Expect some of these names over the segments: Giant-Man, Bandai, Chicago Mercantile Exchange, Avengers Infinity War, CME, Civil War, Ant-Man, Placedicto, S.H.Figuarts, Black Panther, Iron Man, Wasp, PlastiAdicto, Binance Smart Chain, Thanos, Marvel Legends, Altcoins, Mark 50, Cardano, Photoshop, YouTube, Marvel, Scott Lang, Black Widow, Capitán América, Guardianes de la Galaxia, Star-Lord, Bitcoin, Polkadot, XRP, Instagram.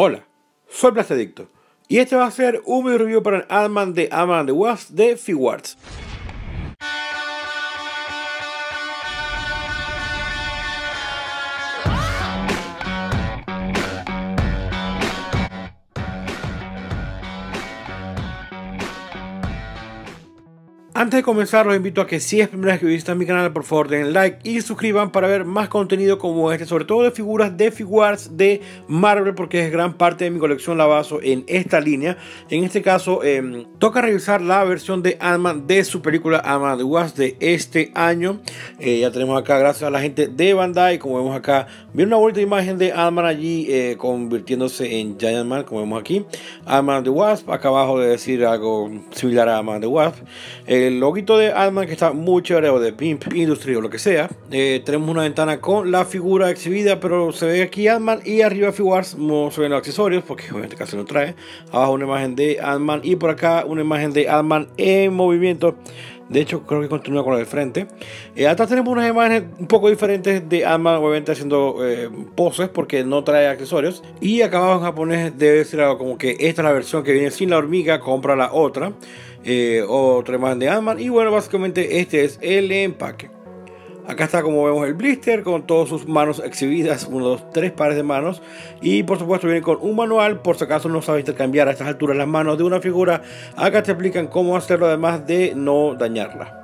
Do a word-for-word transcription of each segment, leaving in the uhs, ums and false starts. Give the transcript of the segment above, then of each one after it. Hola, soy Placedicto y este va a ser un video review para el Ant-Man de Ant-Man de Wasp de Figuarts. Antes de comenzar los invito a que si es primera vez que visitan mi canal, por favor den like y suscriban para ver más contenido como este, sobre todo de figuras de Figuarts de Marvel, porque es gran parte de mi colección, la baso en esta línea. En este caso eh, toca revisar la versión de Ant-Man de su película Ant-Man de Wasp de este año. eh, Ya tenemos acá, gracias a la gente de Bandai, como vemos acá, viene una bonita imagen de Ant-Man allí eh, convirtiéndose en Giant-Man, como vemos aquí Ant-Man de Wasp, acá abajo de decir algo similar a Ant-Man de Wasp. eh, El loguito de Ant-Man que está muy chévere, o de Pimp Industry o lo que sea. Eh, tenemos una ventana con la figura exhibida, pero se ve aquí Ant-Man y arriba Figuarts no se ven los accesorios porque en este caso no trae. Abajo una imagen de Ant-Man y por acá una imagen de Ant-Man en movimiento. De hecho creo que continúa con la del frente. Eh, atrás tenemos unas imágenes un poco diferentes de Ant-Man, obviamente haciendo eh, poses porque no trae accesorios. Y acá abajo en japonés debe ser algo como que esta es la versión que viene sin la hormiga, compra la otra. Eh, otra imagen de Ant-Man y bueno, básicamente este es el empaque. Acá está como vemos el blister con todas sus manos exhibidas, uno, dos, tres pares de manos. Y por supuesto viene con un manual, por si acaso no sabes intercambiar a estas alturas las manos de una figura. Acá te explican cómo hacerlo, además de no dañarla.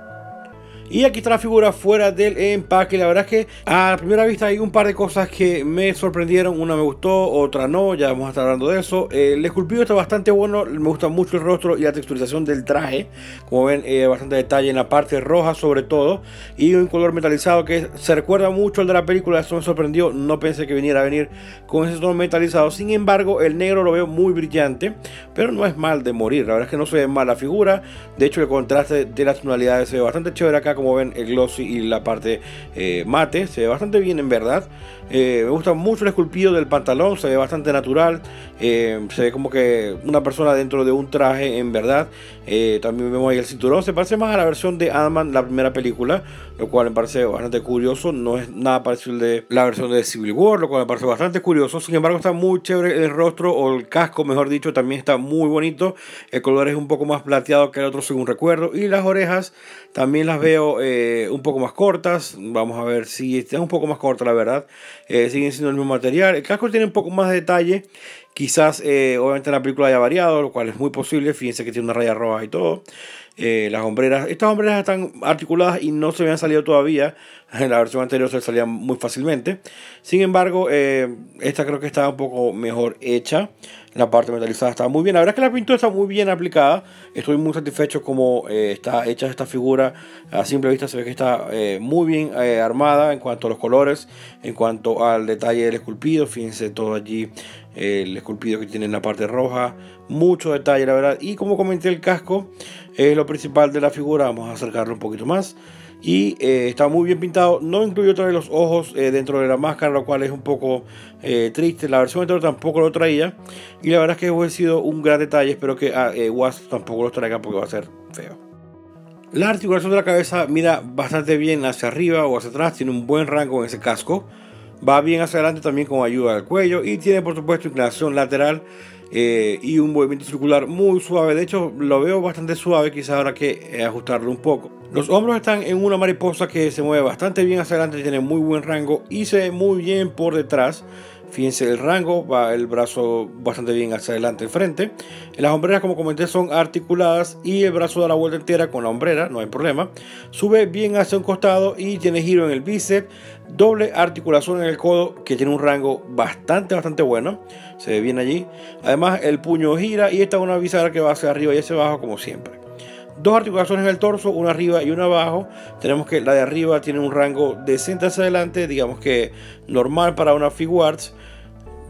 Y aquí está la figura fuera del empaque. La verdad es que a primera vista hay un par de cosas que me sorprendieron. Una me gustó, otra no, ya vamos a estar hablando de eso. eh, El esculpido está bastante bueno, me gusta mucho el rostro y la texturización del traje. Como ven, eh, bastante detalle en la parte roja sobre todo. Y un color metalizado que se recuerda mucho al de la película, eso me sorprendió. No pensé que viniera a venir con ese tono metalizado. Sin embargo, el negro lo veo muy brillante, pero no es mal de morir. La verdad es que no se ve mal la figura. De hecho, el contraste de las tonalidades se ve bastante chévere acá. Como ven, el glossy y la parte eh, mate se ve bastante bien, en verdad. eh, Me gusta mucho el esculpido del pantalón, se ve bastante natural. eh, Se ve como que una persona dentro de un traje, en verdad. eh, También vemos ahí el cinturón, se parece más a la versión de Ant-Man, la primera película, lo cual me parece bastante curioso. No es nada parecido de la versión de Civil War, lo cual me parece bastante curioso. Sin embargo, está muy chévere el rostro, o el casco mejor dicho, también está muy bonito. El color es un poco más plateado que el otro, según recuerdo. Y las orejas también las veo Eh, un poco más cortas. Vamos a ver si está un poco más corta, la verdad. eh, Siguen siendo el mismo material. El casco tiene un poco más de detalle. Quizás eh, obviamente la película haya variado, lo cual es muy posible. Fíjense que tiene una raya roja y todo. eh, Las hombreras, estas hombreras están articuladas y no se habían salido todavía. En la versión anterior se salían muy fácilmente. Sin embargo, eh, esta creo que está un poco mejor hecha. La parte metalizada está muy bien. La verdad es que la pintura está muy bien aplicada. Estoy muy satisfecho como eh, está hecha esta figura. A simple vista se ve que está eh, muy bien eh, armada en cuanto a los colores, en cuanto al detalle del esculpido. Fíjense todo allí, eh, el esculpido que tiene en la parte roja. Mucho detalle, la verdad. Y como comenté, el casco es eh, lo principal de la figura. Vamos a acercarlo un poquito más. Y eh, está muy bien pintado. No incluye otra vez los ojos eh, dentro de la máscara, lo cual es un poco eh, triste. La versión anterior tampoco lo traía. Y la verdad es que hubiera sido un gran detalle. Espero que eh, Wasp tampoco lo traiga porque va a ser feo. La articulación de la cabeza mira bastante bien hacia arriba o hacia atrás. Tiene un buen rango en ese casco. Va bien hacia adelante también con ayuda del cuello. Y tiene por supuesto inclinación lateral. Eh, y un movimiento circular muy suave. De hecho lo veo bastante suave, quizás habrá que ajustarlo un poco. Los hombros están en una mariposa que se mueve bastante bien hacia adelante, tiene muy buen rango y se ve muy bien por detrás. Fíjense el rango, va el brazo bastante bien hacia adelante, el frente. Las hombreras, como comenté, son articuladas y el brazo da la vuelta entera con la hombrera, no hay problema. Sube bien hacia un costado y tiene giro en el bíceps, doble articulación en el codo que tiene un rango bastante, bastante bueno. Se ve bien allí. Además, el puño gira y esta es una bisagra que va hacia arriba y hacia abajo como siempre. Dos articulaciones en el torso, una arriba y una abajo. Tenemos que la de arriba tiene un rango decente hacia adelante, digamos que normal para una Figuarts.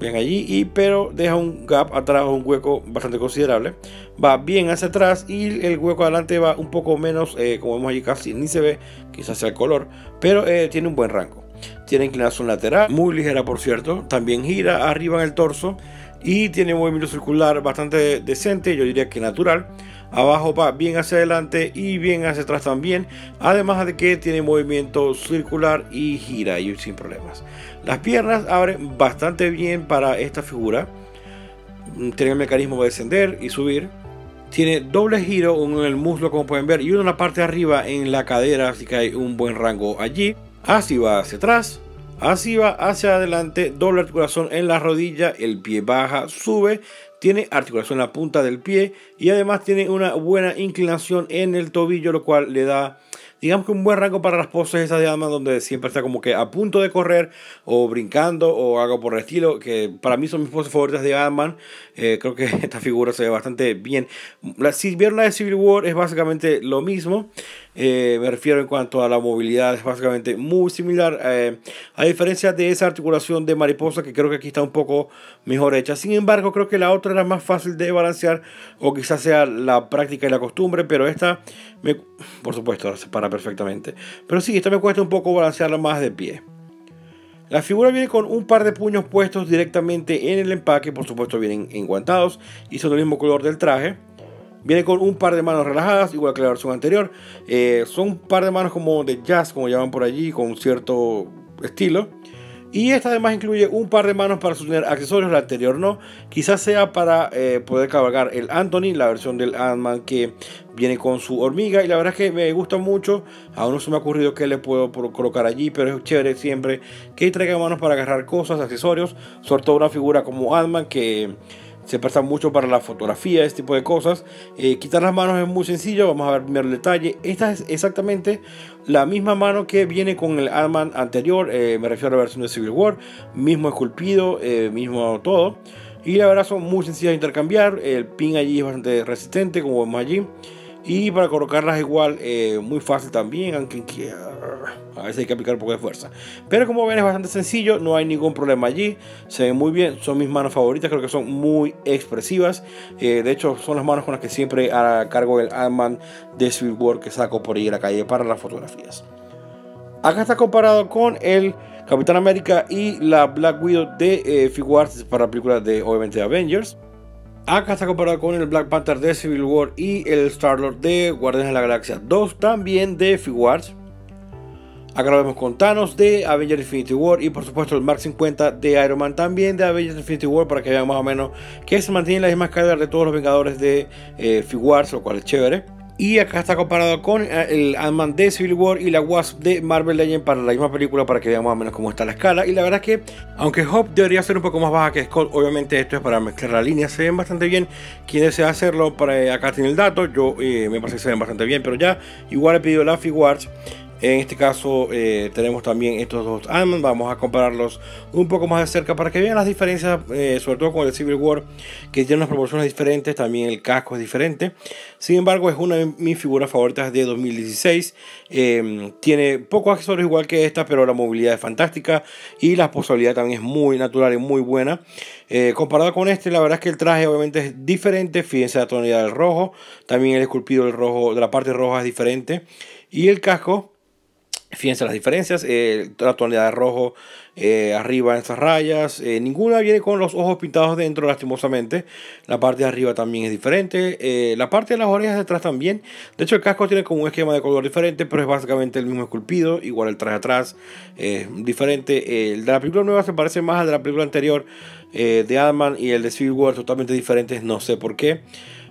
Bien allí, y, pero deja un gap atrás, un hueco bastante considerable. Va bien hacia atrás y el hueco adelante va un poco menos, eh, como vemos allí casi ni se ve, quizás sea el color, pero eh, tiene un buen rango. Tiene inclinación lateral, muy ligera por cierto. También gira arriba en el torso y tiene movimiento circular bastante decente, yo diría que natural. Abajo va bien hacia adelante y bien hacia atrás también, además de que tiene movimiento circular y gira y sin problemas. Las piernas abren bastante bien para esta figura. tiene el mecanismo para descender y subir. Tiene doble giro, uno en el muslo como pueden ver y uno en la parte de arriba en la cadera, así que hay un buen rango allí. Así va hacia atrás, así va hacia adelante, doble articulación en la rodilla, el pie baja, sube. Tiene articulación en la punta del pie y además tiene una buena inclinación en el tobillo, lo cual le da, digamos, que un buen rango para las poses esas de Ant-Man donde siempre está como que a punto de correr o brincando o algo por el estilo, que para mí son mis poses favoritas de Ant-Man. Eh, creo que esta figura se ve bastante bien. La, si vieron la de Civil War, es básicamente lo mismo. Eh, me refiero en cuanto a la movilidad, es básicamente muy similar, eh, a diferencia de esa articulación de mariposa que creo que aquí está un poco mejor hecha. Sin embargo, creo que la otra era más fácil de balancear, o quizás sea la práctica y la costumbre, pero esta me, por supuesto, la separa perfectamente, pero sí, esta me cuesta un poco balancearla más de pie. La figura viene con un par de puños puestos directamente en el empaque, por supuesto vienen enguantados y son del mismo color del traje. Viene con un par de manos relajadas, igual que la versión anterior. Eh, son un par de manos como de jazz, como llaman por allí, con cierto estilo. Y esta además incluye un par de manos para sostener accesorios, la anterior no. Quizás sea para eh, poder cabalgar el Anthony, la versión del Ant-Man que viene con su hormiga. Y la verdad es que me gusta mucho. Aún no se me ha ocurrido qué le puedo colocar allí, pero es chévere siempre que traiga manos para agarrar cosas, accesorios. Sobre todo una figura como Ant-Man que se presta mucho para la fotografía, este tipo de cosas. Eh, quitar las manos es muy sencillo. Vamos a ver primero el detalle. Esta es exactamente la misma mano que viene con el Ant-Man anterior. Eh, me refiero a la versión de Civil War. Mismo esculpido, eh, mismo todo. Y la verdad son muy sencillas de intercambiar. El pin allí es bastante resistente, como vemos allí. Y para colocarlas igual, eh, muy fácil también, aunque a veces hay que aplicar un poco de fuerza. Pero como ven es bastante sencillo, no hay ningún problema allí. Se ven muy bien, son mis manos favoritas, creo que son muy expresivas. Eh, de hecho son las manos con las que siempre cargo el Ant-Man de Civil War que saco por ahí a la calle para las fotografías. Acá está comparado con el Capitán América y la Black Widow de eh, Figuarts para películas de, obviamente, de Avengers. Acá está comparado con el Black Panther de Civil War y el Star-Lord de Guardianes de la Galaxia dos, también de Figuarts. Acá lo vemos con Thanos de Avengers Infinity War y por supuesto el Mark cincuenta de Iron Man, también de Avengers Infinity War, para que vean más o menos que se mantiene la misma escala de todos los Vengadores de eh, Figuarts, lo cual es chévere. Y acá está comparado con el Ant-Man de Civil War y la Wasp de Marvel Legends para la misma película, para que veamos más o menos cómo está la escala. Y la verdad es que, aunque Hope debería ser un poco más baja que Scott, obviamente esto es para mezclar la línea, se ven bastante bien. Quien desea hacerlo, para acá tiene el dato. Yo eh, me parece que se ven bastante bien, pero ya igual he pedido la Figuarts. En este caso eh, tenemos también estos dos Ant-Man. Vamos a compararlos un poco más de cerca para que vean las diferencias, eh, sobre todo con el Civil War, que tiene unas proporciones diferentes, también el casco es diferente. Sin embargo, es una de mis figuras favoritas de dos mil dieciséis. Eh, tiene pocos accesorios igual que esta, pero la movilidad es fantástica y la posibilidad también es muy natural y muy buena. Eh, comparado con este, la verdad es que el traje obviamente es diferente. Fíjense la tonalidad del rojo, también el esculpido del rojo, de la parte roja, es diferente. Y el casco, fíjense las diferencias, eh, la tonalidad de rojo eh, arriba en estas rayas, eh, ninguna viene con los ojos pintados dentro, lastimosamente. La parte de arriba también es diferente, eh, la parte de las orejas detrás también. De hecho el casco tiene como un esquema de color diferente, pero es básicamente el mismo esculpido, igual el traje atrás eh, diferente. Eh, el de la película nueva se parece más al de la película anterior eh, de Ant-Man, y el de Civil War totalmente diferentes, no sé por qué.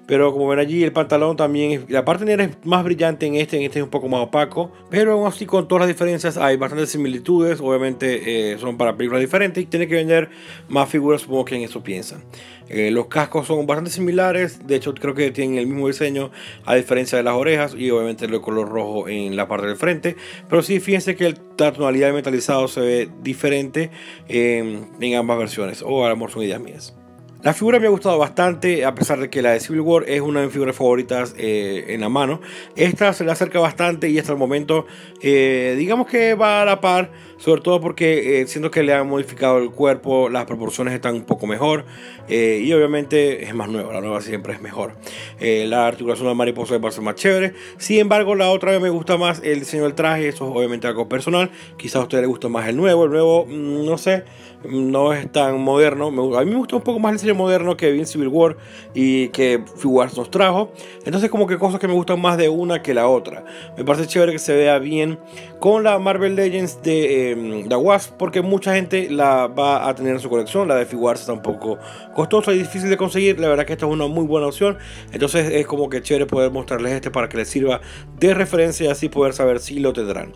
Pero como ven allí, el pantalón también, la parte negra es más brillante en este, en este es un poco más opaco. Pero aún así, con todas las diferencias, hay bastantes similitudes. Obviamente eh, son para películas diferentes y tienen que vender más figuras, supongo que en eso piensan. Eh, los cascos son bastante similares, de hecho creo que tienen el mismo diseño, a diferencia de las orejas y obviamente el color rojo en la parte del frente. Pero sí, fíjense que la tonalidad de metalizado se ve diferente eh, en ambas versiones, o oh, a lo mejor son ideas mías. La figura me ha gustado bastante, a pesar de que la de Civil War es una de mis figuras favoritas eh, en la mano. Esta se le acerca bastante y hasta el momento eh, digamos que va a la par, sobre todo porque eh, siento que le han modificado el cuerpo, las proporciones están un poco mejor eh, y obviamente es más nueva, la nueva siempre es mejor. Eh, la articulación de la mariposa me parece más chévere. Sin embargo, la otra vez me gusta más el diseño del traje, eso es obviamente algo personal. Quizás a ustedes les gusta más el nuevo, el nuevo no sé, no es tan moderno. A mí me gusta un poco más el diseño moderno que vi en Civil War y que Figuarts nos trajo. Entonces como que cosas que me gustan más de una que la otra. Me parece chévere que se vea bien con la Marvel Legends de eh, la Wasp, porque mucha gente la va a tener en su colección. La de Figuarts tampoco costosa y difícil de conseguir. La verdad que esta es una muy buena opción. Entonces es como que chévere poder mostrarles este para que les sirva de referencia y así poder saber si lo tendrán.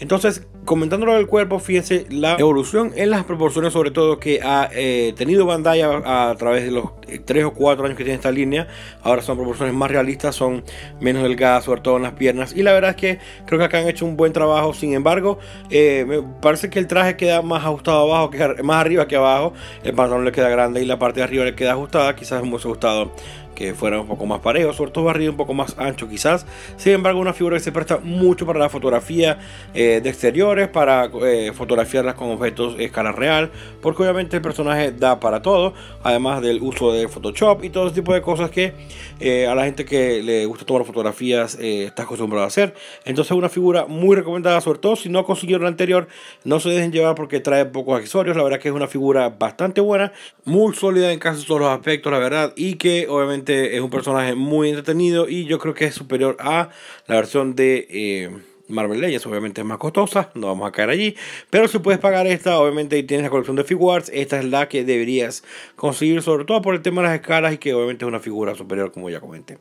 Entonces, comentándolo del cuerpo, fíjense la evolución en las proporciones, sobre todo que ha eh, tenido Bandai a, a través de los tres o cuatro años que tiene esta línea. Ahora son proporciones más realistas, son menos delgadas, sobre todo en las piernas. Y la verdad es que creo que acá han hecho un buen trabajo. Sin embargo, eh, me parece que el traje queda más ajustado abajo, que más arriba que abajo. El pantalón le queda grande y la parte de arriba le queda ajustada. Quizás hemos ajustado que fuera un poco más parejo, sobre todo barrido un poco más ancho quizás. Sin embargo, una figura que se presta mucho para la fotografía eh, de exteriores, para eh, fotografiarlas con objetos a escala real, porque obviamente el personaje da para todo, además del uso de Photoshop y todo ese tipo de cosas que eh, a la gente que le gusta tomar fotografías eh, está acostumbrado a hacer. Entonces, una figura muy recomendada, sobre todo si no consiguieron la anterior, no se dejen llevar porque trae pocos accesorios. La verdad que es una figura bastante buena, muy sólida en casi todos los aspectos, la verdad, y que obviamente es un personaje muy entretenido y yo creo que es superior a la versión de eh, Marvel Legends. Obviamente es más costosa, no vamos a caer allí, pero si puedes pagar esta, obviamente, y tienes la colección de Figuarts, esta es la que deberías conseguir, sobre todo por el tema de las escalas y que obviamente es una figura superior, como ya comenté.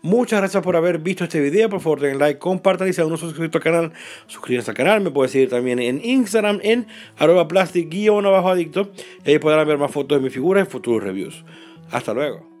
Muchas gracias por haber visto este video. Por favor, den like, compartan y si aún no se han suscrito al canal, suscríbanse al canal. Me pueden seguir también en Instagram en arroba plastic guión abajo adicto, y ahí podrán ver más fotos de mis figuras y futuros reviews. Hasta luego.